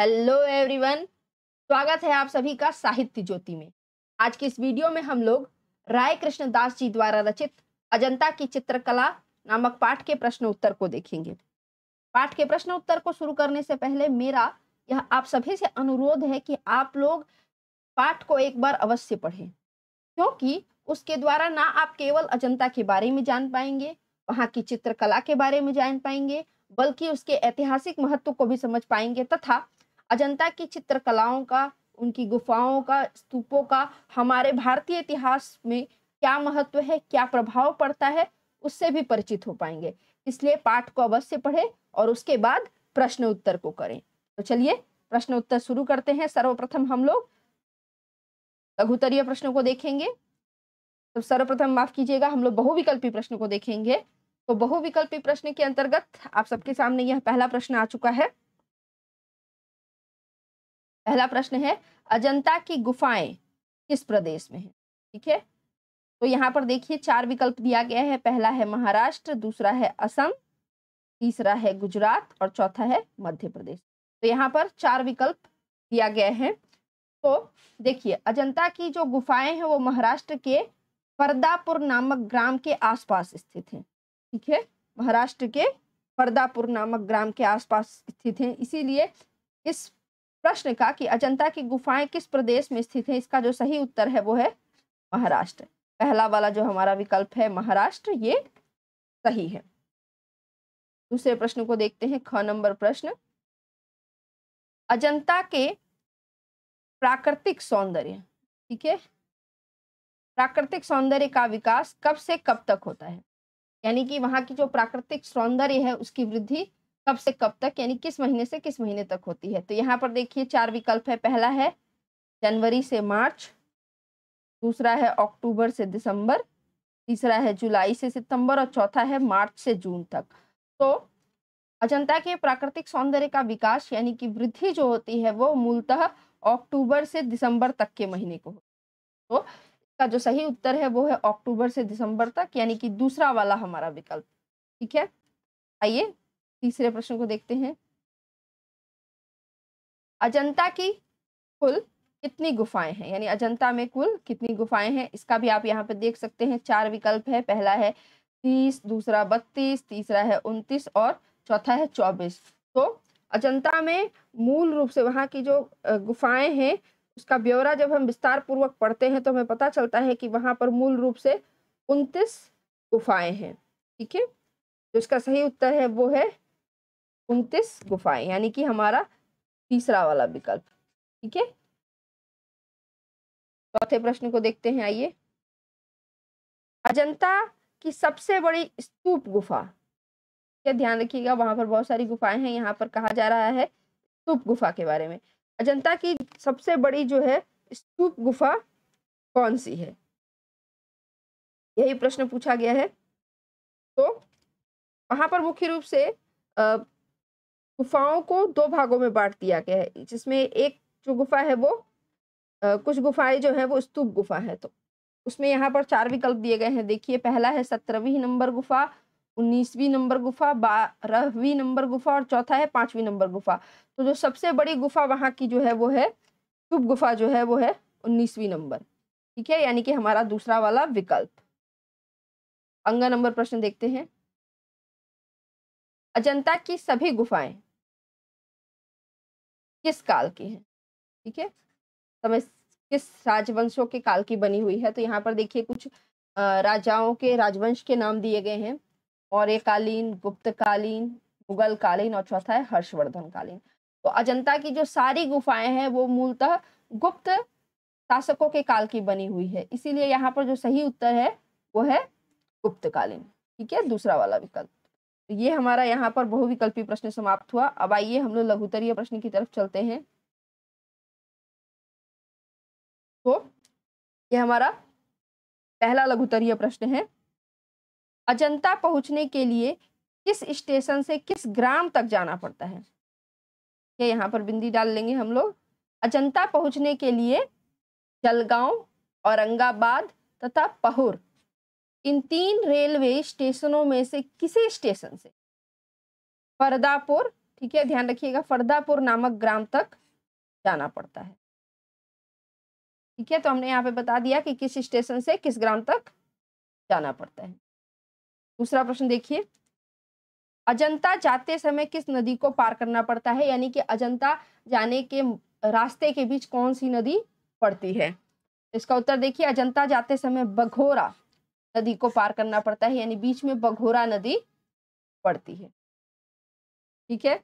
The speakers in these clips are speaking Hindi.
हेलो एवरीवन, स्वागत है आप सभी का साहित्य ज्योति में। आज की इस वीडियो में हम लोग राय कृष्णदास जी द्वारा रचित अजंता की चित्रकला नामक पाठ के प्रश्न उत्तर को देखेंगे। पाठ के प्रश्न उत्तर को शुरू करने से पहले मेरा यह आप सभी से अनुरोध है कि आप लोग पाठ को एक बार अवश्य पढ़ें, क्योंकि उसके द्वारा ना आप केवल अजंता के बारे में जान पाएंगे, वहाँ की चित्रकला के बारे में जान पाएंगे, बल्कि उसके ऐतिहासिक महत्व को भी समझ पाएंगे तथा अजंता की चित्रकलाओं का, उनकी गुफाओं का, स्तूपों का हमारे भारतीय इतिहास में क्या महत्व है, क्या प्रभाव पड़ता है, उससे भी परिचित हो पाएंगे। इसलिए पाठ को अवश्य पढ़ें और उसके बाद प्रश्न उत्तर को करें। तो चलिए प्रश्न उत्तर शुरू करते हैं। सर्वप्रथम हम लोग लघुत्तरीय प्रश्नों को देखेंगे। तो सर्वप्रथम माफ कीजिएगा, हम लोग बहुविकल्पी प्रश्न को देखेंगे। तो बहुविकल्पी प्रश्न के अंतर्गत आप सबके सामने यह पहला प्रश्न आ चुका है। पहला प्रश्न है, अजंता की गुफाएं किस प्रदेश में है? ठीक है, तो यहाँ पर देखिए चार विकल्प दिया गया है। पहला है महाराष्ट्र, दूसरा है असम, तीसरा है गुजरात और चौथा है मध्य प्रदेश। तो यहाँ पर चार विकल्प दिया गया है। तो देखिए, अजंता की जो गुफाएं हैं वो महाराष्ट्र के फरदापुर नामक ग्राम के आसपास स्थित हैं। ठीक है, महाराष्ट्र के फरदापुर नामक ग्राम के आसपास स्थित हैं। इसीलिए इस प्रश्न का कि अजंता की गुफाएं किस प्रदेश में स्थित है, इसका जो सही उत्तर है वो है महाराष्ट्र। पहला वाला जो हमारा विकल्प है महाराष्ट्र, ये सही है। दूसरे प्रश्न को देखते हैं, ख नंबर प्रश्न। अजंता के प्राकृतिक सौंदर्य, ठीक है, प्राकृतिक सौंदर्य का विकास कब से कब तक होता है? यानी कि वहां की जो प्राकृतिक सौंदर्य है उसकी वृद्धि कब से कब तक, यानी किस महीने से किस महीने तक होती है? तो यहाँ पर देखिए चार विकल्प है। पहला है जनवरी से मार्च, दूसरा है अक्टूबर से दिसंबर, तीसरा है जुलाई से सितंबर और चौथा है मार्च से जून तक। तो अजंता के प्राकृतिक सौंदर्य का विकास यानी कि वृद्धि जो होती है वो मूलतः अक्टूबर से दिसंबर तक के महीने को होती है। तो इसका जो सही उत्तर है वो है अक्टूबर से दिसंबर तक, यानी कि दूसरा वाला हमारा विकल्प। ठीक है, आइए तीसरे प्रश्न को देखते हैं। अजंता की कुल कितनी गुफाएं हैं, यानी अजंता में कुल कितनी गुफाएं हैं, इसका भी आप यहाँ पे देख सकते हैं। चार विकल्प है। पहला है 30, दूसरा 32, तीसरा है 29 और चौथा है 24। तो अजंता में मूल रूप से वहाँ की जो गुफाएं हैं उसका ब्यौरा जब हम विस्तार पूर्वक पढ़ते हैं तो हमें पता चलता है कि वहाँ पर मूल रूप से 29 गुफाएं हैं। ठीक है, तो इसका सही उत्तर है वो है 29 गुफाएं, यानी कि हमारा तीसरा वाला विकल्प। ठीक है, चौथे प्रश्न को देखते हैं। आइए, अजंता की सबसे बड़ी स्तूप गुफा, क्या ध्यान रखिएगा वहां पर बहुत सारी गुफाएं हैं, यहाँ पर कहा जा रहा है स्तूप गुफा के बारे में। अजंता की सबसे बड़ी जो है स्तूप गुफा कौन सी है, यही प्रश्न पूछा गया है। तो वहां पर मुख्य रूप से गुफाओं को दो भागों में बांट दिया गया है, जिसमें एक जो गुफा है वो कुछ गुफाएं जो है वो स्तूप गुफा है। तो उसमें यहाँ पर चार विकल्प दिए गए हैं। देखिए, पहला है 17वीं नंबर गुफा, 19वीं नंबर गुफा, 12वीं नंबर गुफा और चौथा है 5वीं नंबर गुफा। तो जो सबसे बड़ी गुफा वहाँ की जो है वो है स्तूप गुफा, जो है वो है 19वीं नंबर। ठीक है, यानी कि हमारा दूसरा वाला विकल्प। अंग नंबर प्रश्न देखते हैं। अजंता की सभी गुफाएं किस काल की हैं? ठीक है, समय किस राजवंशों के काल की बनी हुई है? तो यहाँ पर देखिए कुछ राजाओं के राजवंश के नाम दिए गए हैं, मौर्य कालीन, गुप्त कालीन, मुगल कालीन और चौथा है हर्षवर्धन कालीन। तो अजंता की जो सारी गुफाएं हैं वो मूलतः गुप्त शासकों के काल की बनी हुई है, इसीलिए यहाँ पर जो सही उत्तर है वो है गुप्त कालीन। ठीक है, दूसरा वाला विकल्प। तो ये हमारा यहाँ पर बहुविकल्पी प्रश्न समाप्त हुआ। अब आइए हम लोग लघुत्तरीय प्रश्न की तरफ चलते हैं। तो ये हमारा पहला लघुत्तरीय प्रश्न है। अजंता पहुंचने के लिए किस स्टेशन से किस ग्राम तक जाना पड़ता है? ये यहाँ पर बिंदी डाल लेंगे हम लोग। अजंता पहुंचने के लिए जलगांव, औरंगाबाद तथा पहुर, इन तीन रेलवे स्टेशनों में से किसी स्टेशन से फरदापुर ठीक है, ध्यान रखिएगा, फरदापुर नामक ग्राम तक जाना पड़ता है। ठीक है, तो हमने यहाँ पे बता दिया कि किस स्टेशन से किस ग्राम तक जाना पड़ता है। दूसरा प्रश्न देखिए, अजंता जाते समय किस नदी को पार करना पड़ता है, यानी कि अजंता जाने के रास्ते के बीच कौन सी नदी पड़ती है। इसका उत्तर देखिए, अजंता जाते समय बघोरा नदी को पार करना पड़ता है, यानी बीच में बघोरा नदी पड़ती है। ठीक है,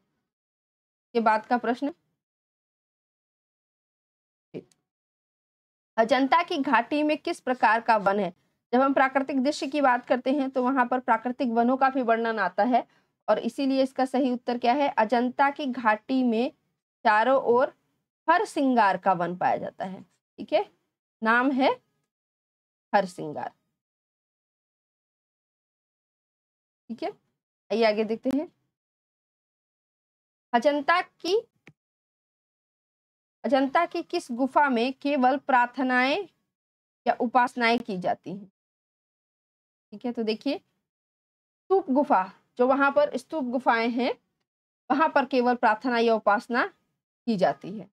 ये बात का प्रश्न। अजंता की घाटी में किस प्रकार का वन है। जब हम प्राकृतिक दृश्य की बात करते हैं तो वहां पर प्राकृतिक वनों का भी वर्णन आता है, और इसीलिए इसका सही उत्तर क्या है, अजंता की घाटी में चारों ओर हरसिंगार का वन पाया जाता है। ठीक है, नाम है हरसिंगार। ठीक है, आइए आगे देखते हैं। अजंता की किस गुफा में केवल प्रार्थनाएं या उपासनाएं की जाती हैं। ठीक है, तो देखिए, स्तूप गुफा, जो वहां पर स्तूप गुफाएं हैं वहां पर केवल प्रार्थना या उपासना की जाती है।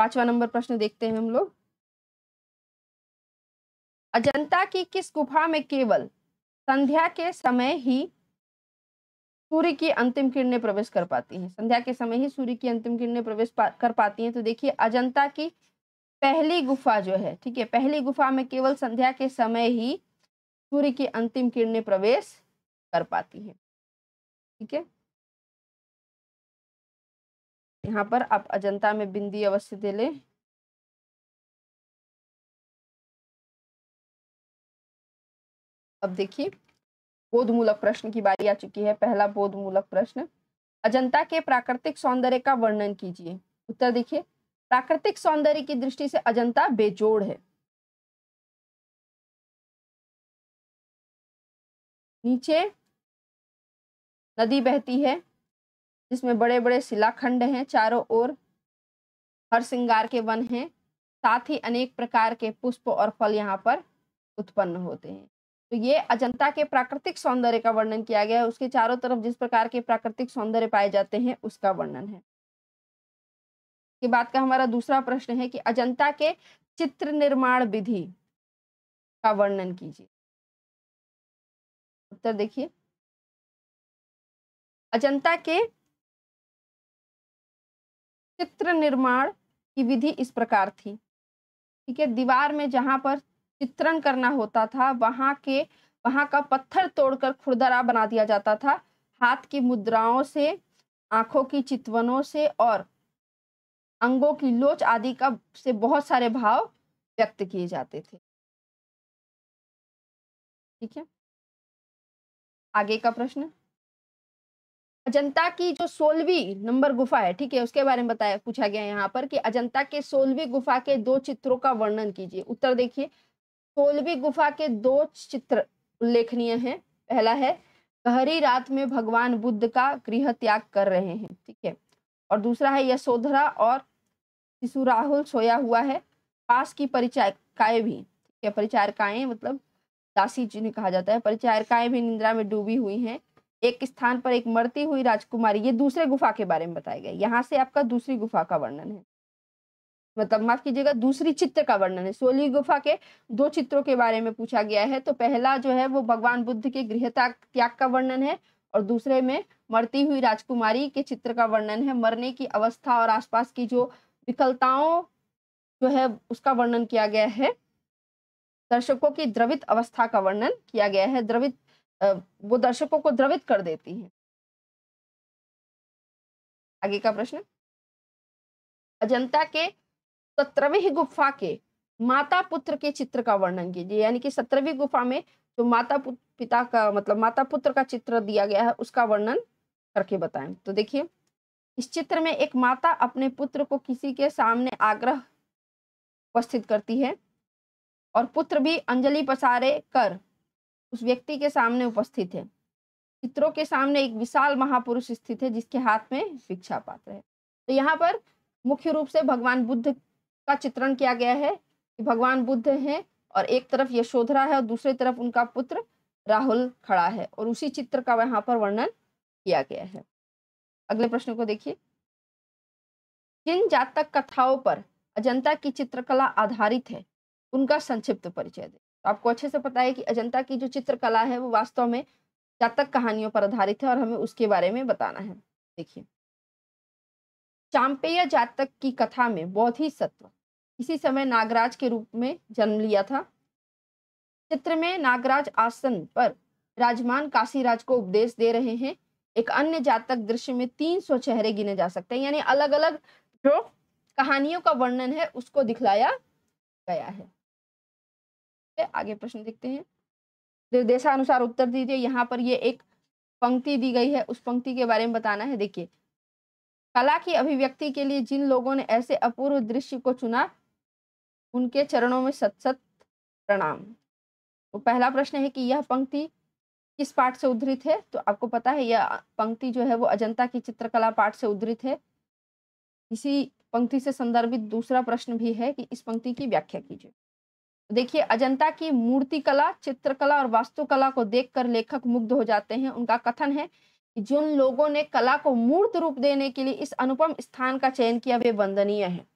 5वां नंबर प्रश्न देखते हैं हम लोग। अजंता की किस गुफा में केवल संध्या के समय ही सूर्य की अंतिम किरणें प्रवेश कर पाती हैं। संध्या के समय ही सूर्य की अंतिम किरणें प्रवेश कर पाती हैं। तो देखिए, अजंता की पहली गुफा जो है, ठीक है, पहली गुफा में केवल संध्या के समय ही सूर्य की अंतिम किरणें प्रवेश कर पाती है। ठीक है, यहाँ पर आप अजंता में बिंदी अवश्य दे लें। अब देखिए, बोधमूलक प्रश्न की बारी आ चुकी है। पहला बोधमूलक प्रश्न, अजंता के प्राकृतिक सौंदर्य का वर्णन कीजिए। उत्तर देखिए, प्राकृतिक सौंदर्य की दृष्टि से अजंता बेजोड़ है। नीचे नदी बहती है जिसमें बड़े बड़े शिलाखंड हैं, चारों ओर हरसिंगार के वन हैं, साथ ही अनेक प्रकार के पुष्प और फल यहाँ पर उत्पन्न होते हैं। तो ये अजंता के प्राकृतिक सौंदर्य का वर्णन किया गया है। उसके चारों तरफ जिस प्रकार के प्राकृतिक सौंदर्य पाए जाते हैं उसका वर्णन है। के बाद का हमारा दूसरा प्रश्न है कि अजंता के चित्र निर्माण विधि का वर्णन कीजिए। उत्तर देखिए, अजंता के चित्र निर्माण की विधि इस प्रकार थी। ठीक है, दीवार में जहां पर चित्रण करना होता था वहां का पत्थर तोड़कर खुरदरा बना दिया जाता था। हाथ की मुद्राओं से, आंखों की चितवनों से और अंगों की लोच आदि का से बहुत सारे भाव व्यक्त किए जाते थे। ठीक है, आगे का प्रश्न, अजंता की जो 16वीं नंबर गुफा है, ठीक है, उसके बारे में पूछा गया है यहाँ पर कि अजंता के 16वीं गुफा के 2 चित्रों का वर्णन कीजिए। उत्तर देखिए, 16वीं गुफा के 2 चित्र उल्लेखनीय हैं। पहला है, गहरी रात में भगवान बुद्ध का गृह त्याग कर रहे हैं। ठीक है, और दूसरा है, यशोधरा और शिशु राहुल सोया हुआ है। पास की परिचारिकाएं भी, ठीक है, परिचारिकाएं मतलब दासी जिन्हें कहा जाता है, परिचारिकाएं भी निंद्रा में डूबी हुई हैं। एक स्थान पर एक मरती हुई राजकुमारी, ये दूसरे गुफा के बारे में बताया गया। यहाँ से आपका दूसरी गुफा का वर्णन है, मतलब माफ कीजिएगा, दूसरी चित्र का वर्णन है। 16वीं गुफा के 2 चित्रों के बारे में पूछा गया है। तो पहला जो है वो भगवान बुद्ध के गृह त्याग का वर्णन है, और दूसरे में मरती हुई राजकुमारी के चित्र का वर्णन है। मरने की अवस्था और आसपास की जो विकलताओं जो है उसका वर्णन किया गया है। दर्शकों की द्रवित अवस्था का वर्णन किया गया है, द्रवित वो दर्शकों को द्रवित कर देती है। आगे का प्रश्न, अजंता के 17वीं गुफा के माता पुत्र के चित्र का वर्णन कीजिए। यानी कि 17वीं गुफा में जो पिता का मतलब माता पुत्र का चित्र दिया गया है उसका वर्णन करके बताएं। तो देखिए, इस चित्र में एक माता अपने पुत्र को किसी के सामने आग्रह उपस्थित करती है और पुत्र भी अंजलि पसारे कर उस व्यक्ति के सामने उपस्थित है। चित्रों के सामने एक विशाल महापुरुष स्थित है जिसके हाथ में भिक्षा पात्र है। तो यहाँ पर मुख्य रूप से भगवान बुद्ध का चित्रण किया गया है कि भगवान बुद्ध हैं और एक तरफ यशोधरा है और दूसरी तरफ उनका पुत्र राहुल खड़ा है, और उसी चित्र का यहाँ पर वर्णन किया गया है। अगले प्रश्न को देखिए, जिन जातक कथाओं पर अजंता की चित्रकला आधारित है उनका संक्षिप्त परिचय दें। तो आपको अच्छे से पता है कि अजंता की जो चित्रकला है वो वास्तव में जातक कहानियों पर आधारित है और हमें उसके बारे में बताना है। देखिए, चांपेय जातक की कथा में बौद्धिसत्व इसी समय नागराज के रूप में जन्म लिया था। चित्र में नागराज आसन पर राजमान काशीराज को उपदेश दे रहे हैं। एक अन्य जातक दृश्य में 300 चेहरे गिने जा सकते हैं, यानी अलग अलग जो कहानियों का वर्णन है उसको दिखलाया गया है। आगे प्रश्न देखते हैं, निर्देशानुसार उत्तर दीजिए। यहाँ पर ये एक पंक्ति दी गई है, उस पंक्ति के बारे में बताना है। देखिए, कला की अभिव्यक्ति के लिए जिन लोगों ने ऐसे अपूर्व दृश्य को चुना उनके चरणों में सत सत प्रणाम। तो पहला प्रश्न है कि यह पंक्ति किस पाठ से उद्धृत है। तो आपको पता है यह पंक्ति जो है वो अजंता की चित्रकला पाठ से उद्धृत है। इसी पंक्ति से संदर्भित दूसरा प्रश्न भी है कि इस पंक्ति की व्याख्या कीजिए। देखिए, अजंता की मूर्तिकला, चित्रकला और वास्तुकला को देखकर लेखक मुग्ध हो जाते हैं। उनका कथन है कि जिन लोगों ने कला को मूर्त रूप देने के लिए इस अनुपम स्थान का चयन किया वे वंदनीय है।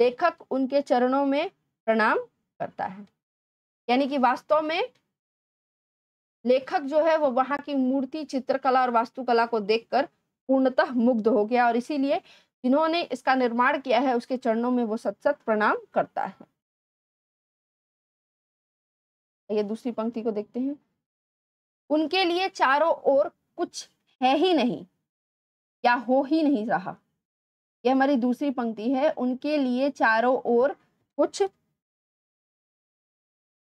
लेखक उनके चरणों में प्रणाम करता है, यानी कि वास्तव में लेखक जो है वो वहां की मूर्ति, चित्रकला और वास्तुकला को देखकर पूर्णतः मुग्ध हो गया और इसीलिए जिन्होंने इसका निर्माण किया है उसके चरणों में वो सत सत प्रणाम करता है। ये दूसरी पंक्ति को देखते हैं, उनके लिए चारों ओर कुछ है ही नहीं या हो ही नहीं रहा। यह हमारी दूसरी पंक्ति है, उनके लिए चारों ओर कुछ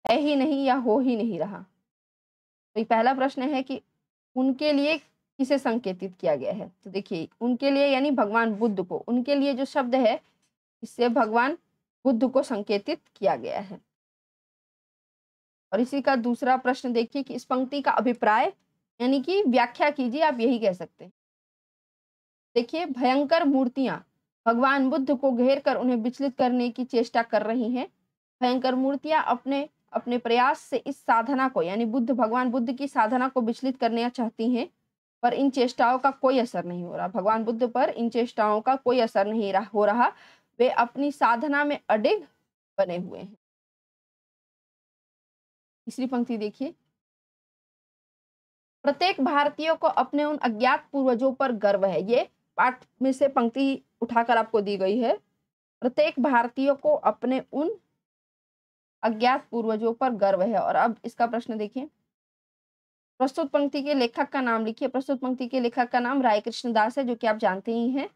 है ही नहीं या हो ही नहीं रहा। तो पहला प्रश्न है कि उनके लिए किसे संकेतित किया गया है। तो देखिए, उनके लिए यानी भगवान बुद्ध को, उनके लिए जो शब्द है इससे भगवान बुद्ध को संकेतित किया गया है। और इसी का दूसरा प्रश्न देखिए कि इस पंक्ति का अभिप्राय यानी कि व्याख्या कीजिए, आप यही कह सकते हैं। देखिए, भयंकर मूर्तियां भगवान बुद्ध को घेर कर उन्हें विचलित करने की चेष्टा कर रही हैं। भयंकर मूर्तियां अपने अपने प्रयास से इस साधना को यानी बुद्ध, भगवान बुद्ध की साधना को विचलित करना चाहती हैं, पर इन चेष्टाओं का कोई असर नहीं हो रहा। भगवान बुद्ध पर इन चेष्टाओं का कोई असर नहीं हो रहा, वे अपनी साधना में अडिग बने हुए हैं। तीसरी पंक्ति देखिए, प्रत्येक भारतीय को अपने उन अज्ञात पूर्वजों पर गर्व है। ये पाठ में से पंक्ति उठाकर आपको दी गई है। प्रत्येक भारतीय को अपने उन अज्ञात पूर्वजों पर गर्व है। और अब इसका प्रश्न देखिए, प्रस्तुत पंक्ति के लेखक का नाम लिखिए। प्रस्तुत पंक्ति के लेखक का नाम राय कृष्णदास है, जो कि आप जानते ही हैं।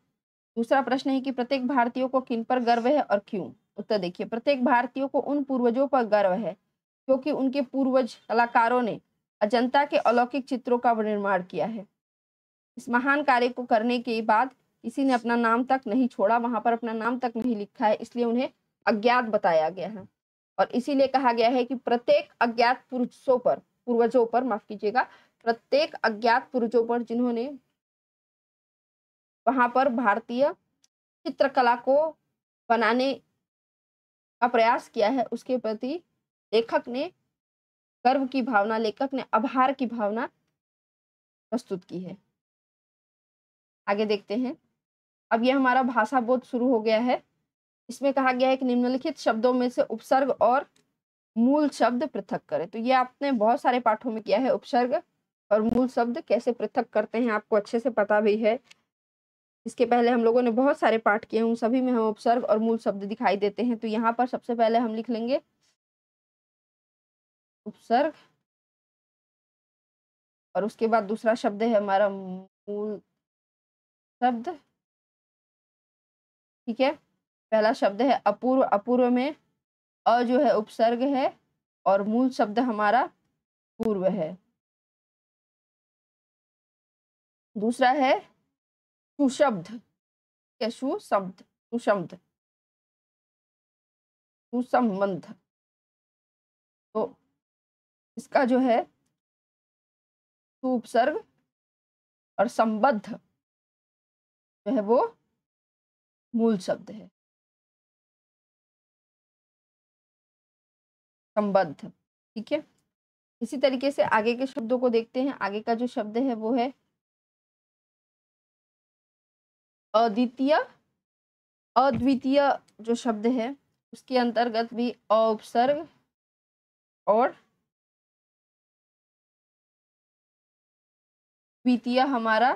दूसरा प्रश्न है कि प्रत्येक भारतीयों को किन पर गर्व है और क्यों। उत्तर देखिए, प्रत्येक भारतीयों को उन पूर्वजों पर गर्व है क्योंकि उनके पूर्वज कलाकारों ने अजंता के अलौकिक चित्रों का निर्माण किया है। इस महान कार्य को करने के बाद किसी ने अपना नाम तक नहीं छोड़ा, वहां पर अपना नाम तक नहीं लिखा है, इसलिए उन्हें अज्ञात बताया गया है। और इसीलिए कहा गया है कि प्रत्येक अज्ञात पूर्वजों पर माफ कीजिएगा, प्रत्येक अज्ञात पूर्वजों पर जिन्होंने वहां पर भारतीय चित्रकला को बनाने का प्रयास किया है, उसके प्रति लेखक ने गर्व की भावना, लेखक ने आभार की भावना प्रस्तुत की है। आगे देखते हैं, अब यह हमारा भाषा बोध शुरू हो गया है। इसमें कहा गया है कि निम्नलिखित शब्दों में से उपसर्ग और मूल शब्द पृथक करें। तो ये आपने बहुत सारे पाठों में किया है, उपसर्ग और मूल शब्द कैसे पृथक करते हैं आपको अच्छे से पता भी है। इसके पहले हम लोगों ने बहुत सारे पाठ किए हैं, उन सभी में हम उपसर्ग और मूल शब्द दिखाई देते हैं। तो यहाँ पर सबसे पहले हम लिख लेंगे उपसर्ग और उसके बाद दूसरा शब्द है हमारा मूल शब्द। ठीक है, पहला शब्द है अपूर्व, अपूर्व में अ जो है उपसर्ग है और मूल शब्द हमारा पूर्व है। दूसरा है सुशब्द, सुशब्द, सुशब्द, सुसंबंध। तो इसका जो है उपसर्ग और संबद्ध जो है वो मूल शब्द है, संबद्ध। ठीक है, इसी तरीके से आगे के शब्दों को देखते हैं। आगे का जो शब्द है वो है अद्वितीय, अद्वितीय जो शब्द है उसके अंतर्गत भी उपसर्ग और द्वितीय हमारा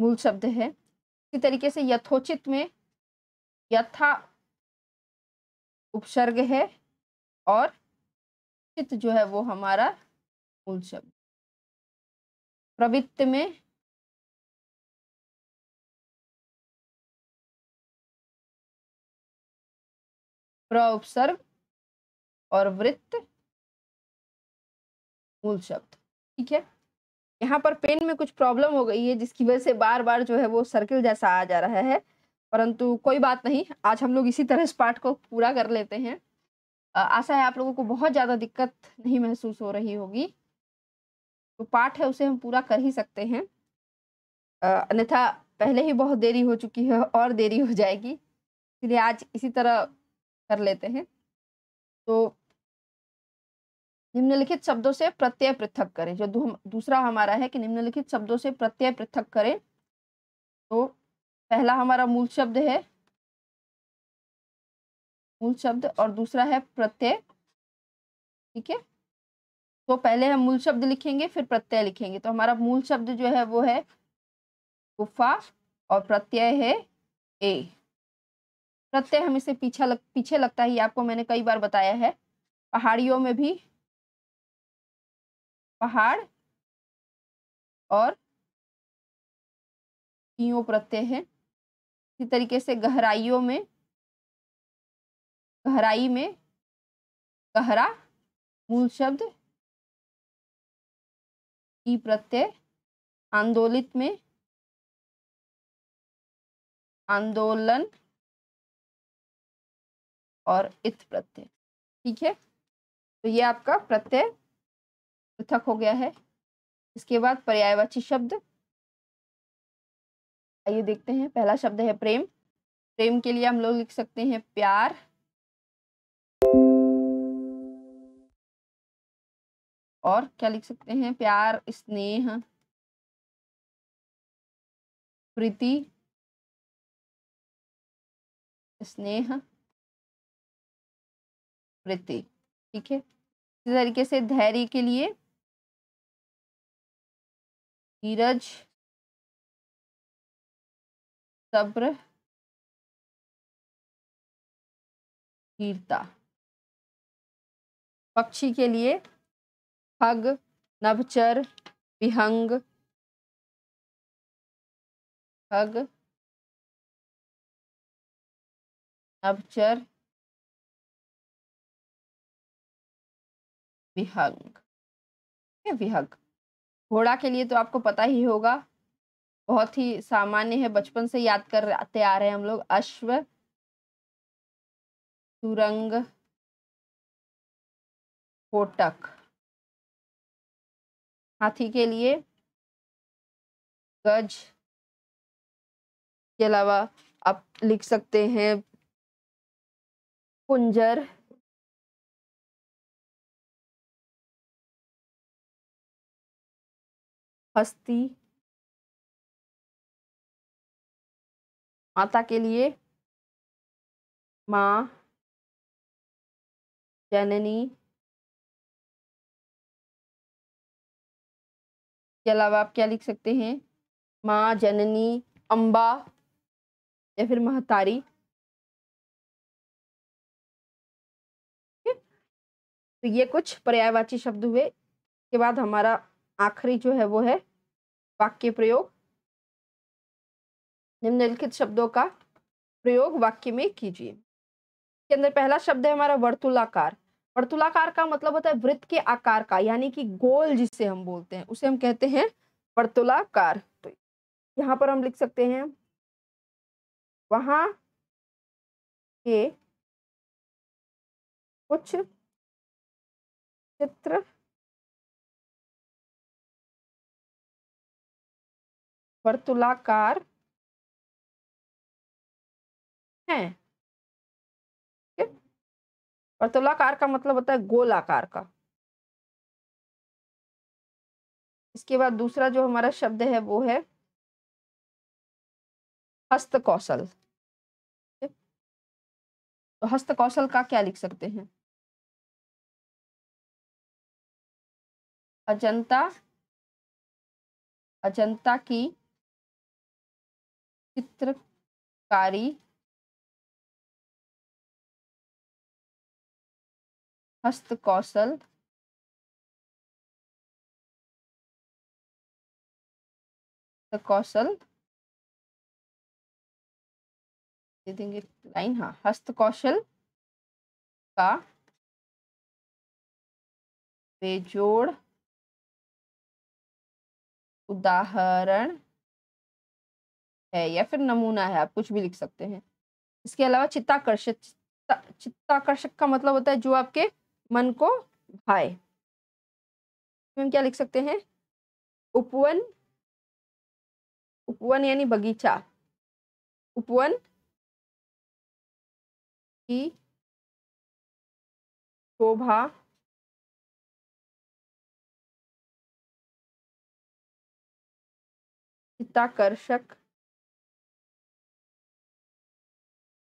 मूल शब्द है। इसी तरीके से यथोचित में यथा उपसर्ग है और चित जो है वो हमारा मूल शब्द। प्रवृत्ति में प्र उपसर्ग और वृत्त मूल शब्द। ठीक है, यहाँ पर पेन में कुछ प्रॉब्लम हो गई है जिसकी वजह से बार बार जो है वो सर्किल जैसा आ जा रहा है, परंतु कोई बात नहीं, आज हम लोग इसी तरह इस पार्ट को पूरा कर लेते हैं। आशा है आप लोगों को बहुत ज़्यादा दिक्कत नहीं महसूस हो रही होगी। जो पार्ट है उसे हम पूरा कर ही सकते हैं, अन्यथा पहले ही बहुत देरी हो चुकी है और देरी हो जाएगी, इसलिए आज इसी तरह कर लेते हैं। तो निम्नलिखित शब्दों से प्रत्यय पृथक करें, जो दूसरा हमारा है कि निम्नलिखित शब्दों से प्रत्यय पृथक करें। तो पहला हमारा मूल शब्द है, मूल शब्द, और दूसरा है प्रत्यय। ठीक है, तो पहले हम मूल शब्द लिखेंगे फिर प्रत्यय लिखेंगे। तो हमारा मूल शब्द जो है वो है गुफा और प्रत्यय है ए। प्रत्यय हमेशा पीछे लगता है, ये आपको मैंने कई बार बताया है। पहाड़ियों में भी पहाड़ और इयो प्रत्यय है। इसी तरीके से गहराइयों में, गहराई में गहरा मूल शब्द ई प्रत्यय। आंदोलित में आंदोलन और इत प्रत्यय। ठीक है, तो ये आपका प्रत्यय पृथक हो गया है। इसके बाद पर्यायवाची शब्द, आइए देखते हैं। पहला शब्द है प्रेम। प्रेम के लिए हम लोग लिख सकते हैं प्यार और क्या लिख सकते हैं, प्यार, स्नेह, प्रीति, स्नेह, प्रीति। ठीक है, इसी तरीके से धैर्य के लिए धीरज, सब्र, धीरता। पक्षी के लिए खग, नभचर, विहंग, खग, नभचर, विहंग, विहंग। घोड़ा के लिए तो आपको पता ही होगा, बहुत ही सामान्य है, बचपन से याद करते आ रहे हैं हम लोग। अश्व, सुरंग, कोटक। हाथी के लिए गज, के अलावा आप लिख सकते हैं कुंजर, हस्ती। माता के लिए माँ, जननी, के अलावा आप क्या लिख सकते हैं, माँ, जननी, अम्बा या फिर महतारी। तो ये कुछ पर्यायवाची शब्द हुए। इसके बाद हमारा आखिरी जो है वो है वाक्य प्रयोग। निम्नलिखित शब्दों का प्रयोग वाक्य में कीजिए। इसके अंदर पहला शब्द है हमारा वर्तुलाकार। वर्तुलाकार का मतलब होता है वृत्त के आकार का, यानी कि गोल जिसे हम बोलते हैं उसे हम कहते हैं वर्तुलाकार। तो यहाँ पर हम लिख सकते हैं वहाँ के कुछ चित्र वर्तुलाकार हैं। वर्तुलाकार का मतलब होता है गोल आकार का। इसके बाद दूसरा जो हमारा शब्द है वो है हस्त कौशल। तो हस्त कौशल का क्या लिख सकते हैं? अजंता की चित्रकारी हस्त कौशल दे देंगे लाइन। हाँ, हस्त कौशल का बेजोड़ उदाहरण है या फिर नमूना है, आप कुछ भी लिख सकते हैं। इसके अलावा चित्ताकर्षक, चित्ताकर्षक का मतलब होता है जो आपके मन को भाए। तो हम क्या लिख सकते हैं? उपवन यानी बगीचा, उपवन की शोभा चित्ताकर्षक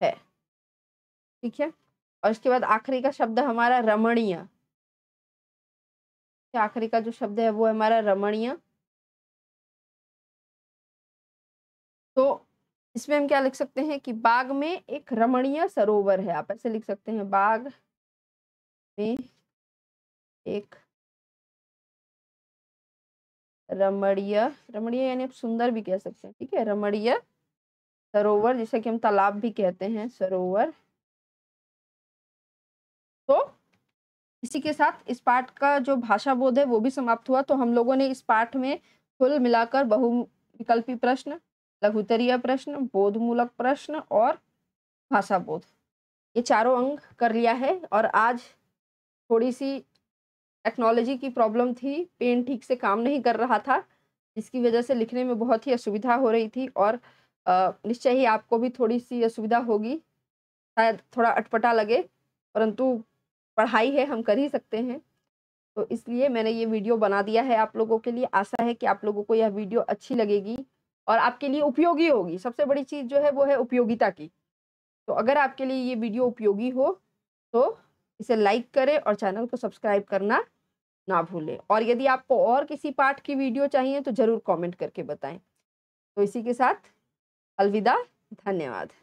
है, ठीक है। और इसके बाद आखिरी का शब्द हमारा रमणीय, आखिरी का जो शब्द है वो हमारा रमणीय। तो इसमें हम क्या लिख सकते हैं कि बाग में एक रमणीय सरोवर है। आप ऐसे लिख सकते हैं, बाग में एक रमणीय, रमणीय यानी आप सुंदर भी कह सकते हैं, ठीक है। रमणीय सरोवर, जिसे कि हम तालाब भी कहते हैं, सरोवर। तो इसी के साथ इस पाठ का जो भाषा बोध है वो भी समाप्त हुआ। तो हम लोगों ने इस पाठ में कुल मिलाकर बहुविकल्पी प्रश्न, लघुत्तरीय प्रश्न, बोधमूलक प्रश्न और भाषा बोध, ये चारों अंग कर लिया है। और आज थोड़ी सी टेक्नोलॉजी की प्रॉब्लम थी, पेन ठीक से काम नहीं कर रहा था, जिसकी वजह से लिखने में बहुत ही असुविधा हो रही थी। और निश्चय ही आपको भी थोड़ी सी असुविधा होगी, शायद थोड़ा अटपटा लगे, परंतु पढ़ाई है, हम कर ही सकते हैं। तो इसलिए मैंने ये वीडियो बना दिया है आप लोगों के लिए। आशा है कि आप लोगों को यह वीडियो अच्छी लगेगी और आपके लिए उपयोगी होगी। सबसे बड़ी चीज़ जो है वो है उपयोगिता की। तो अगर आपके लिए ये वीडियो उपयोगी हो तो इसे लाइक करें और चैनल को सब्सक्राइब करना ना भूलें। और यदि आपको और किसी पाठ की वीडियो चाहिए तो ज़रूर कमेंट करके बताएं। तो इसी के साथ अलविदा, धन्यवाद।